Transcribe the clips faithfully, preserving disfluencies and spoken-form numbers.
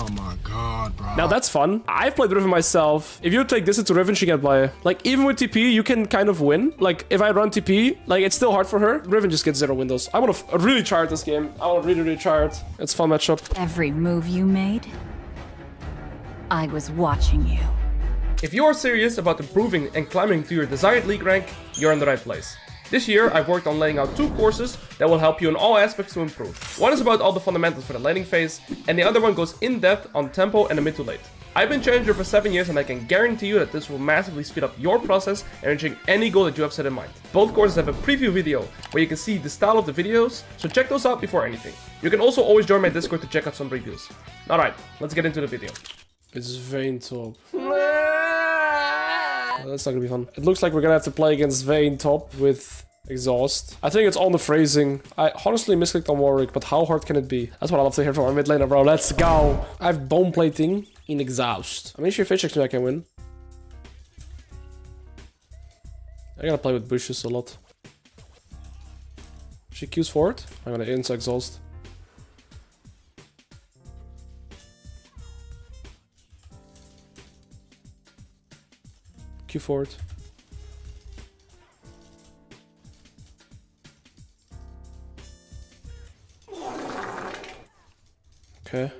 Oh my god, bro. Now that's fun. I've played Riven myself. If you take this into Riven, she can play. Like, even with T P, you can kind of win. Like, if I run T P, like, it's still hard for her. Riven just gets zero windows. I want to really try it this game. I want to really, really try it. It's a fun matchup. Every move you made, I was watching you. If you are serious about improving and climbing to your desired league rank, you're in the right place. This year, I've worked on laying out two courses that will help you in all aspects to improve. One is about all the fundamentals for the laning phase, and the other one goes in-depth on tempo and the mid to late. I've been challenger for seven years, and I can guarantee you that this will massively speed up your process and reaching any goal that you have set in mind. Both courses have a preview video where you can see the style of the videos, so check those out before anything. You can also always join my Discord to check out some reviews. Alright, let's get into the video. It's Vayne top. That's not gonna be fun. It looks like we're gonna have to play against Vayne top with exhaust. I think it's on the phrasing. I honestly misclicked on Warwick, but how hard can it be? That's what I love to hear from our mid laner, bro. Let's go. I have bone plating in exhaust. I mean, if you fish me, I can win. I gotta play with bushes a lot. She queues for it. I'm gonna insta exhaust. Q forward. Okay.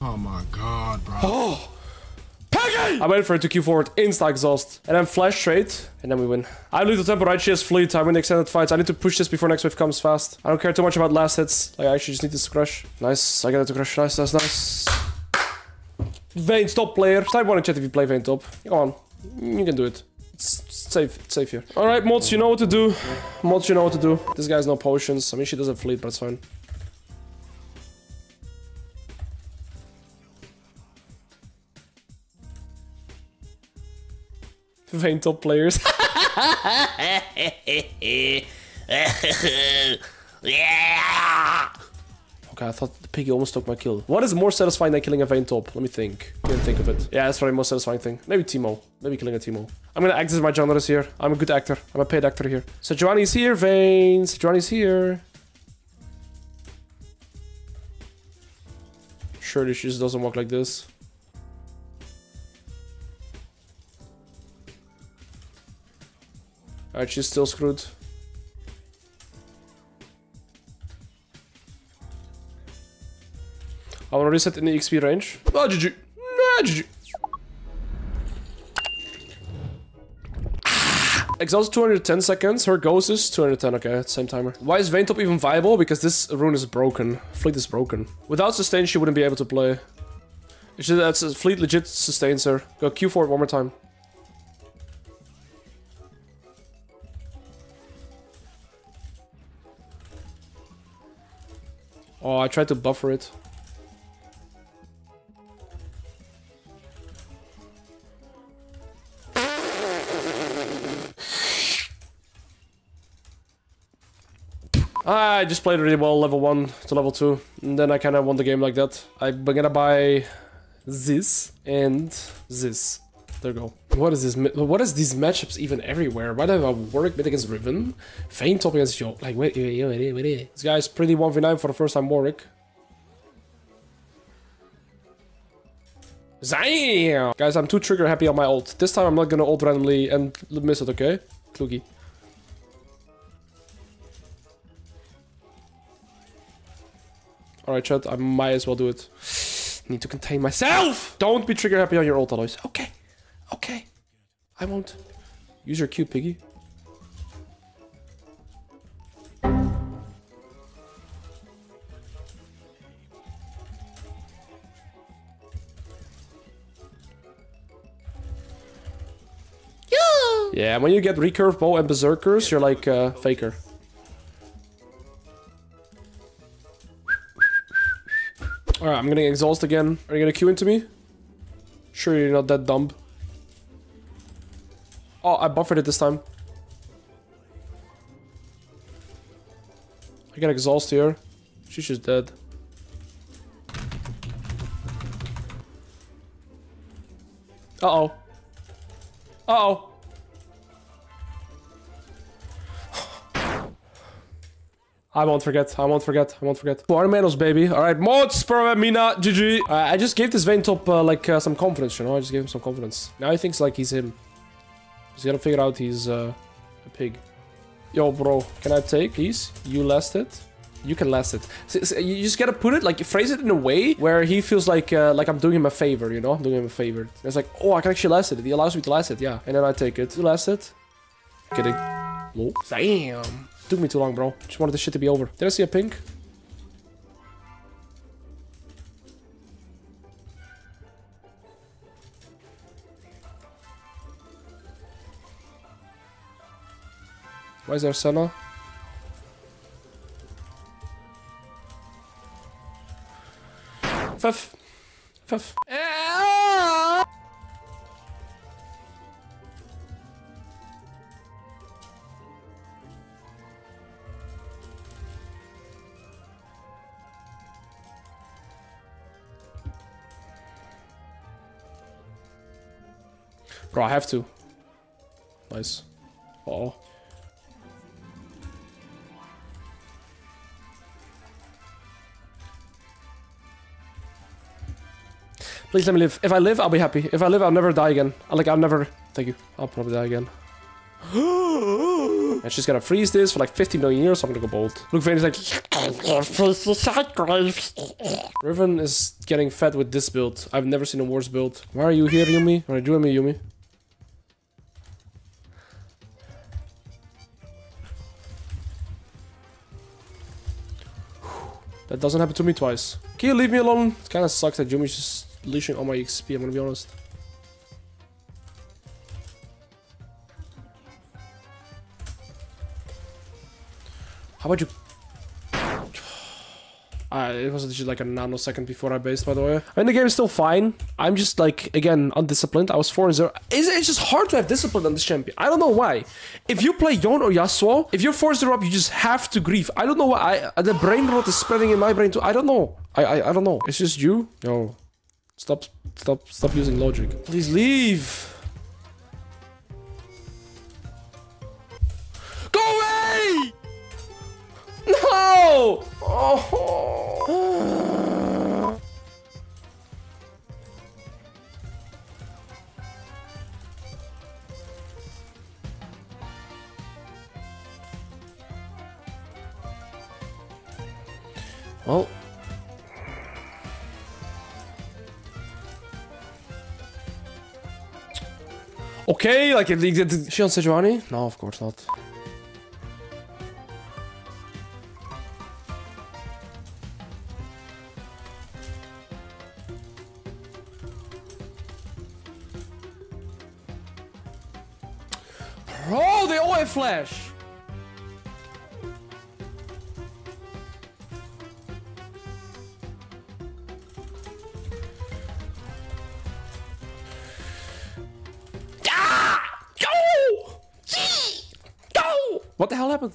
Oh my god, bro. Oh! Peggy! I waited for it to Q forward, insta exhaust, and then flash straight. And then we win. I lead the tempo right, she has Fleet. I win extended fights. I need to push this before next wave comes fast. I don't care too much about last hits. Like, I actually just need this to crush. Nice. I got it to crush. Nice, nice, nice. Vayne top player. Type one in chat if you play Vayne top. Come on. You can do it. It's safe. It's safe here. Alright, mods, you know what to do. Mods, you know what to do. This guy has no potions. I mean, she doesn't Fleet, but it's fine. Vayne top players. Yeah. Okay, I thought the piggy almost took my kill. What is more satisfying than killing a Vayne top? Let me think. I didn't think of it. Yeah, that's probably the most satisfying thing. Maybe Teemo. Maybe killing a Teemo. I'm gonna exit my genres here. I'm a good actor. I'm a paid actor here. Sejuani is here, Vayne. Sejuani is here. Surely she just doesn't walk like this. Alright, she's still screwed. I wanna reset in the X P range. Oh, G G. No, G G. Exhaust two hundred ten seconds, her ghost is two hundred ten, okay, same timer. Why is Vayne top even viable? Because this rune is broken. Fleet is broken. Without sustain, she wouldn't be able to play. It's just, that's, uh, Fleet legit sustains her. Go Q for it one more time. Oh, I tried to buffer it. I just played really well, level one to level two, and then I kind of won the game like that. I'm gonna buy this and this. There you go. What is this? What is these matchups even everywhere? Why do I have a Warwick mid against Riven? Vayne top against Yo. Like, wait, wait, wait, wait. This guy's pretty one v nine for the first time, Warwick. Zam! Guys, I'm too trigger happy on my ult. This time I'm not gonna ult randomly and miss it, okay? Klugi. Alright, chat, I might as well do it. Need to contain myself! Don't be trigger happy on your ult, Alois. Okay. Okay, I won't. Use your Q, piggy. Yeah. Yeah, when you get recurve bow and berserkers, you're like uh, faker. All right, I'm gonna exhaust again. Are you gonna Q into me? Sure, you're not that dumb. Oh, I buffered it this time. I got exhaust here. She's just dead. Uh-oh. Uh-oh. I won't forget. I won't forget. I won't forget. Four medals, baby. All right, mods for Mina. G G. Uh, I just gave this Vayne top uh, like uh, some confidence, you know. I just gave him some confidence. Now he thinks like he's him. He's gotta figure out he's uh, a pig. Yo, bro, can I take, please? You last it. You can last it. So, so you just gotta put it, like, phrase it in a way where he feels like uh, like I'm doing him a favor, you know? I'm doing him a favor. And it's like, oh, I can actually last it. He allows me to last it, yeah. And then I take it. You last it. Kidding. Lol. Damn. Took me too long, bro. Just wanted this shit to be over. Did I see a pink? Why is there Senna? Fuff. Fuff. Bro, I have to. Nice. Uh-oh. Please let me live. If I live, I'll be happy. If I live, I'll never die again. Like, I'll never... Thank you. I'll probably die again. And she's gonna freeze this for like fifty million years. So I'm gonna go bold. Look, Vayne is like... Riven is getting fed with this build. I've never seen a worse build. Why are you here, Yuumi? What are you doing me, Yuumi? That doesn't happen to me twice. Can you leave me alone? It kinda sucks that Yuumi's just leashing all my X P, I'm gonna be honest. How about you? Uh, it was just like a nanosecond before I based, by the way. I mean, the game is still fine. I'm just like, again, undisciplined. I was four and zero. It's, it's just hard to have discipline on this champion. I don't know why. If you play Yon or Yasuo, if you're four zero up, you just have to grief. I don't know why. I, the brain rot is spreading in my brain too. I don't know. I, I, I don't know. It's just you. Yo. Stop, stop, stop using logic. Please leave. Go away! No! Oh. Well. Okay, like, is she on Sejuani? No, of course not. Bro, they all have flash! What the hell happened?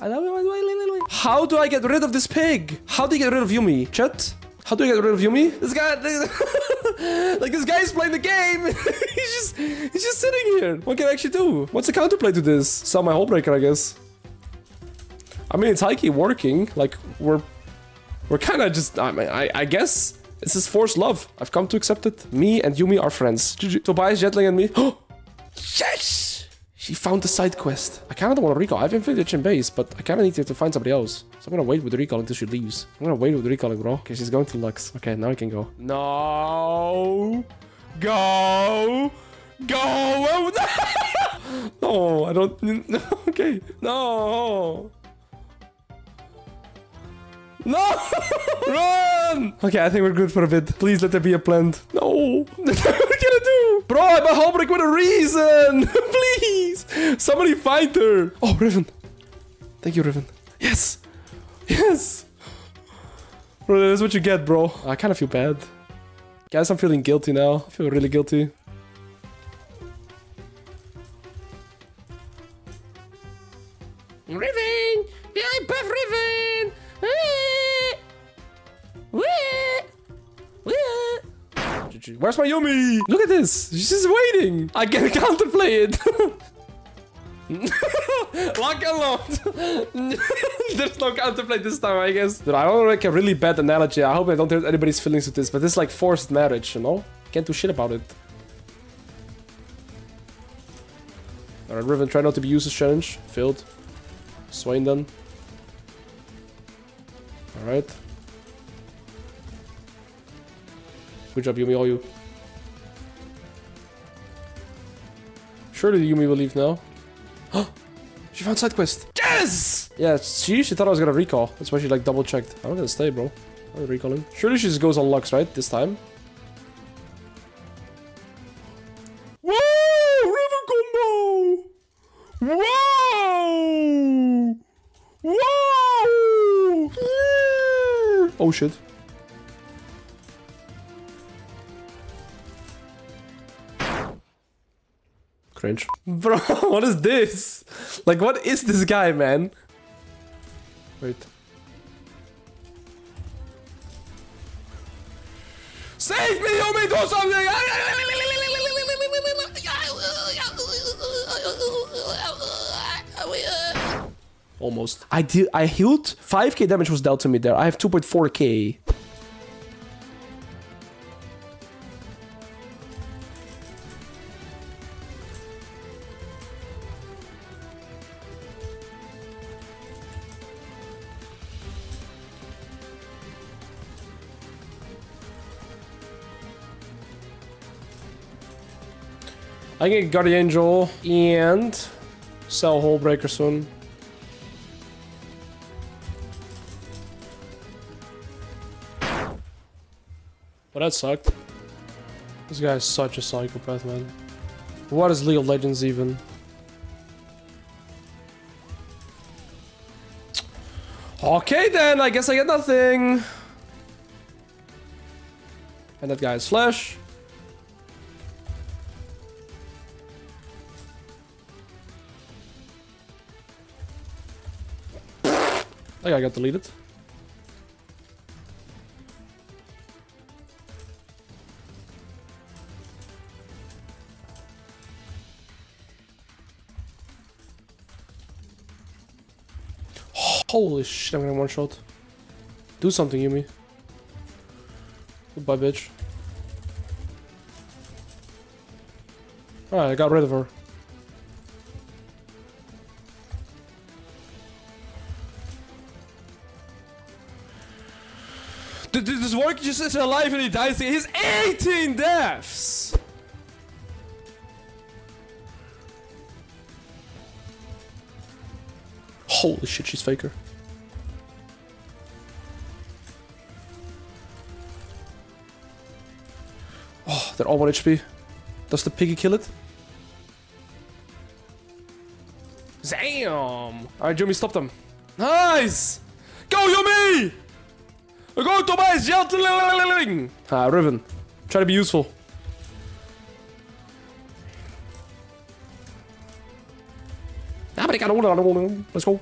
How do I get rid of this pig? How do you get rid of Yuumi? Chat? How do I get rid of Yuumi? This guy... like, this guy is playing the game. he's just... He's just sitting here. What can I actually do? What's the counterplay to this? Sell my Hole Breaker, I guess. I mean, it's high-key working. Like, we're... We're kind of just... I mean, I, I guess... This is forced love. I've come to accept it. Me and Yuumi are friends. G G. Tobias Jetling and me. Oh! Yes! She found the side quest. I kinda don't wanna recall. I have Infinity in base, but I kinda need to, to find somebody else. So I'm gonna wait with the recall until she leaves. I'm gonna wait with the recalling, bro. Okay, she's going to Lux. Okay, now I can go. No. Go. Go. Oh, no. No, I don't. No, okay. No. No. Run. Okay, I think we're good for a bit. Please let there be a plant. No. Bro, I'm a Hole Breaker with a reason! Please! Somebody find her! Oh, Riven. Thank you, Riven. Yes! Yes! Bro, that's what you get, bro. I kind of feel bad. Guys, I'm feeling guilty now. I feel really guilty. Riven! Yeah, I'm buff Riven! Where's my Yuumi? Look at this. She's just waiting. I can counterplay it. Lock a lot. There's no counterplay this time, I guess. Dude, I want to make a really bad analogy. I hope I don't hurt anybody's feelings with this, but this is like forced marriage, you know? Can't do shit about it. Alright, Riven, try not to be useless challenge. Failed. Swain done. Alright. Good job, Yuumi, all you. Surely the Yuumi will leave now. She found side quest. Yes! Yeah, she, she thought I was gonna recall. That's why she like double checked. I'm not gonna stay, bro. I'm recalling. Surely she just goes on Lux, right? This time. Whoa! River combo! Wow! Wow! Yeah! Oh shit. Cringe. Bro, what is this? Like, what is this guy, man? Wait. Save me, Yuumi, do something! Almost. I did. I healed. five K damage was dealt to me there. I have two point four K. I can get Guardian Angel and sell Hole Breaker soon. Well, that sucked. This guy is such a psychopath, man. What is League of Legends even? Okay then, I guess I get nothing. And that guy is Flash. That guy got deleted. Holy shit, I'm gonna one shot. Do something, Yuumi. Goodbye, bitch. Alright, I got rid of her. This Warwick just is alive and he dies. He's eighteen deaths! Holy shit, she's faker. Oh, they're all one H P. Does the piggy kill it? Damn! Alright, Yuumi, stop them. Nice! Go, Yuumi! Go, Tobias Jetling! Ah, Riven. Try to be useful. Let's go.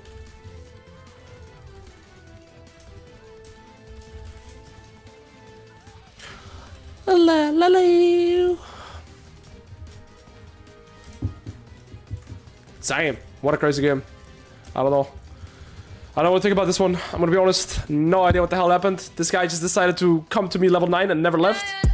La la la. Damn, what a crazy game. I don't know. I don't want to think about this one. I'm gonna be honest. No idea what the hell happened. This guy just decided to come to me level nine and never left.